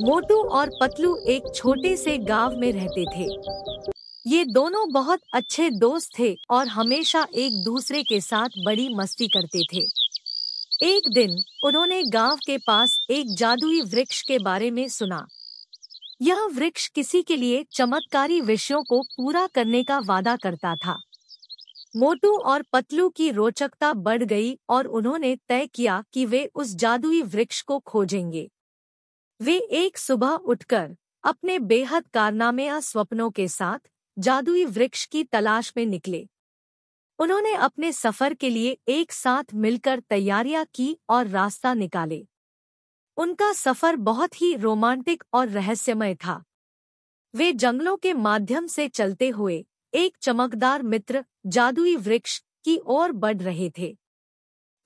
मोटू और पतलू एक छोटे से गांव में रहते थे। ये दोनों बहुत अच्छे दोस्त थे और हमेशा एक दूसरे के साथ बड़ी मस्ती करते थे। एक दिन उन्होंने गांव के पास एक जादुई वृक्ष के बारे में सुना। यह वृक्ष किसी के लिए चमत्कारी विषयों को पूरा करने का वादा करता था। मोटू और पतलू की रोचकता बढ़ गई और उन्होंने तय किया कि वे उस जादुई वृक्ष को खोजेंगे। वे एक सुबह उठकर अपने बेहद कारनामेया स्वप्नों के साथ जादुई वृक्ष की तलाश में निकले। उन्होंने अपने सफर के लिए एक साथ मिलकर तैयारियां की और रास्ता निकाले। उनका सफर बहुत ही रोमांटिक और रहस्यमय था। वे जंगलों के माध्यम से चलते हुए एक चमकदार मित्र जादुई वृक्ष की ओर बढ़ रहे थे।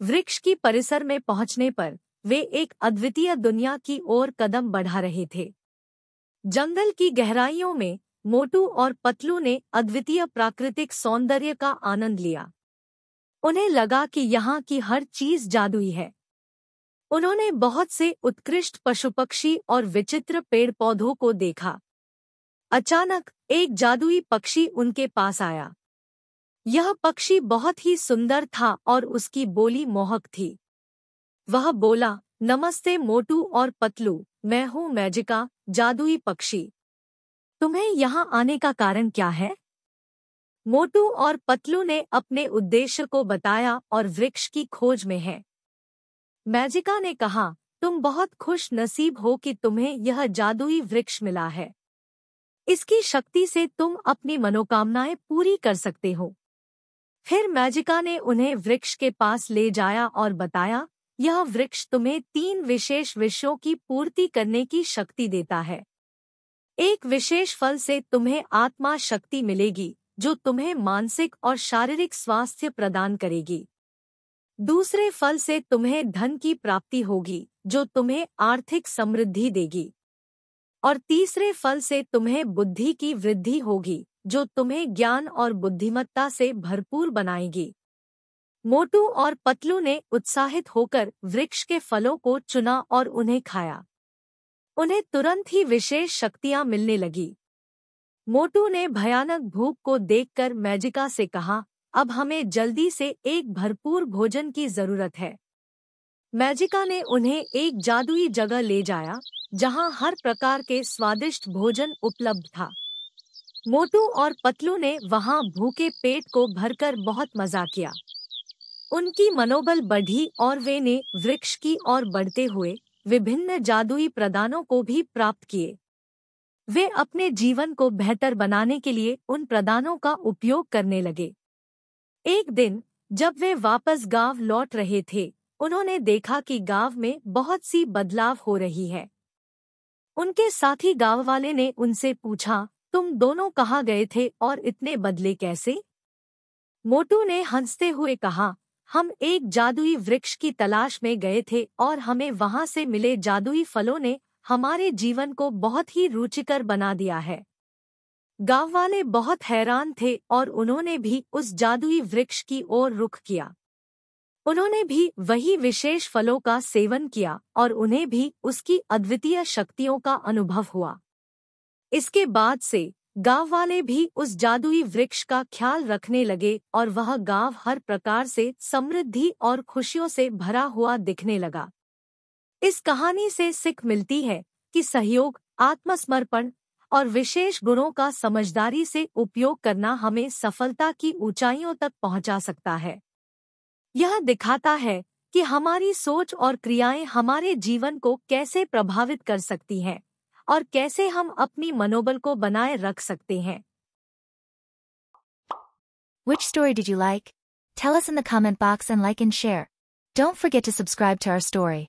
वृक्ष की परिसर में पहुंचने पर वे एक अद्वितीय दुनिया की ओर कदम बढ़ा रहे थे। जंगल की गहराइयों में मोटू और पतलू ने अद्वितीय प्राकृतिक सौंदर्य का आनंद लिया। उन्हें लगा कि यहाँ की हर चीज जादुई है। उन्होंने बहुत से उत्कृष्ट पशु पक्षी और विचित्र पेड़ पौधों को देखा। अचानक एक जादुई पक्षी उनके पास आया। यह पक्षी बहुत ही सुंदर था और उसकी बोली मोहक थी। वह बोला, नमस्ते मोटू और पतलू, मैं हूँ मैजिका, जादुई पक्षी। तुम्हें यहाँ आने का कारण क्या है? मोटू और पतलू ने अपने उद्देश्य को बताया और वृक्ष की खोज में है। मैजिका ने कहा, तुम बहुत खुश नसीब हो कि तुम्हें यह जादुई वृक्ष मिला है। इसकी शक्ति से तुम अपनी मनोकामनाएं पूरी कर सकते हो। फिर मैजिका ने उन्हें वृक्ष के पास ले जाया और बताया, यह वृक्ष तुम्हें 3 विशेष विषयों की पूर्ति करने की शक्ति देता है। एक विशेष फल से तुम्हें आत्मा शक्ति मिलेगी, जो तुम्हें मानसिक और शारीरिक स्वास्थ्य प्रदान करेगी। दूसरे फल से तुम्हें धन की प्राप्ति होगी, जो तुम्हें आर्थिक समृद्धि देगी। और तीसरे फल से तुम्हें बुद्धि की वृद्धि होगी, जो तुम्हें ज्ञान और बुद्धिमत्ता से भरपूर बनाएगी। मोटू और पतलू ने उत्साहित होकर वृक्ष के फलों को चुना और उन्हें खाया। उन्हें तुरंत ही विशेष शक्तियां मिलने लगी। मोटू ने भयानक भूख को देखकर मैजिका से कहा, अब हमें जल्दी से एक भरपूर भोजन की जरूरत है। मैजिका ने उन्हें एक जादुई जगह ले जाया जहां हर प्रकार के स्वादिष्ट भोजन उपलब्ध था। मोटू और पतलू ने वहां भूखे पेट को भरकर बहुत मजा किया। उनकी मनोबल बढ़ी और वे ने वृक्ष की ओर बढ़ते हुए विभिन्न जादुई प्रदानों को भी प्राप्त किए। वे अपने जीवन को बेहतर बनाने के लिए उन प्रदानों का उपयोग करने लगे। एक दिन जब वे वापस गांव लौट रहे थे, उन्होंने देखा कि गांव में बहुत सी बदलाव हो रही है। उनके साथी गांव वाले ने उनसे पूछा, तुम दोनों कहाँ गए थे और इतने बदले कैसे? मोटू ने हंसते हुए कहा, हम एक जादुई वृक्ष की तलाश में गए थे और हमें वहां से मिले जादुई फलों ने हमारे जीवन को बहुत ही रुचिकर बना दिया है। गांव वाले बहुत हैरान थे और उन्होंने भी उस जादुई वृक्ष की ओर रुख किया। उन्होंने भी वही विशेष फलों का सेवन किया और उन्हें भी उसकी अद्वितीय शक्तियों का अनुभव हुआ। इसके बाद से गांव वाले भी उस जादुई वृक्ष का ख्याल रखने लगे और वह गांव हर प्रकार से समृद्धि और खुशियों से भरा हुआ दिखने लगा। इस कहानी से सीख मिलती है कि सहयोग, आत्मसमर्पण और विशेष गुणों का समझदारी से उपयोग करना हमें सफलता की ऊंचाइयों तक पहुंचा सकता है। यह दिखाता है कि हमारी सोच और क्रियाएं हमारे जीवन को कैसे प्रभावित कर सकती हैं और कैसे हम अपनी मनोबल को बनाए रख सकते हैं। Which story did you like? Tell us in the comment box and like and share. Don't forget to subscribe to our story.